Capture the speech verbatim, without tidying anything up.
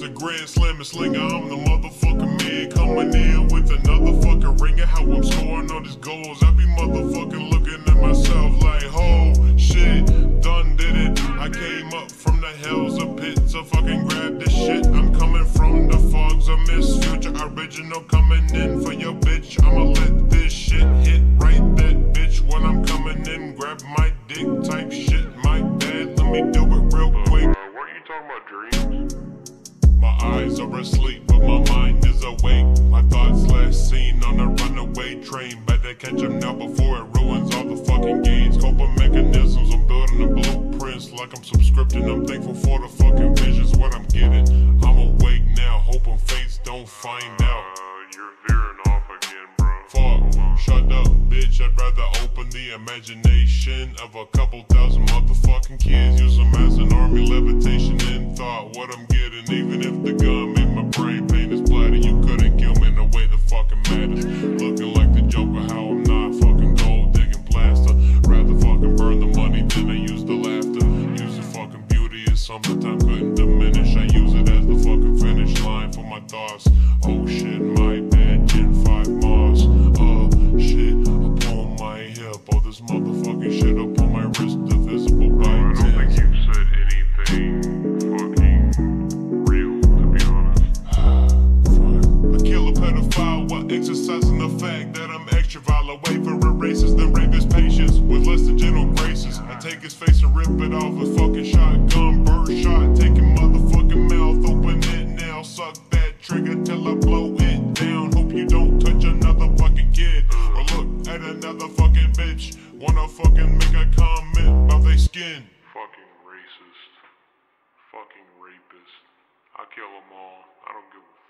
the grand slam slinger. I'm the motherfucking man coming in with another fucking ringer. How I'm scoring all these goals, I be motherfucking looking at myself like, oh shit, done did it. I came up from the hells of pits, I fucking grabbed this shit. I'm coming from the fogs of Miss Future, original coming in for your bitch. I'ma let this shit hit right that bitch when I'm coming in. Grab my dick type shit, my bad, let me do it real quick. Uh, what are you talking about, dreams? My eyes are asleep, but my mind is awake. My thoughts last seen on a runaway train. Better catch them now before it ruins all the fucking gains. Coping mechanisms, I'm building the blueprints like I'm subscripting. I'm thankful for the fucking visions, what I'm getting. I'm awake now, hoping fates don't find out. Uh, you're veering off again, bro. Fuck, shut up, bitch. I'd rather open the imagination of a couple thousand motherfucking kids. Use them as an army, levitation in thought. What I'm getting, even if the gum in my brain paint is bloody, you couldn't kill me in a way that fucking matters. Looking like the Joker, how I'm not fucking gold digging plaster. Rather fucking burn the money than I use the laughter. Use the fucking beauty as something time couldn't diminish. I use it as the fucking finish line for my thoughts. Oh shit, my bad, Gen five Mars. Uh, shit, up on my hip, all this motherfucking shit up on my wrist, divisible by ten. I don't think you said anything fucking real, to be honest. I kill a pedophile while exercising the fact that I'm extra vile. I wait for a racist, then rape his patience with less than gentle graces. I take his face and rip it off with fucking shotgun, bird shot. Taking motherfucking mouth, open it now. Suck that trigger till I blow it down. Hope you don't touch another fucking kid or look at another fucking bitch. Wanna fucking make a comment about they skin. Fucking racist. Fucking rapist. I kill them all. I don't give a fuck.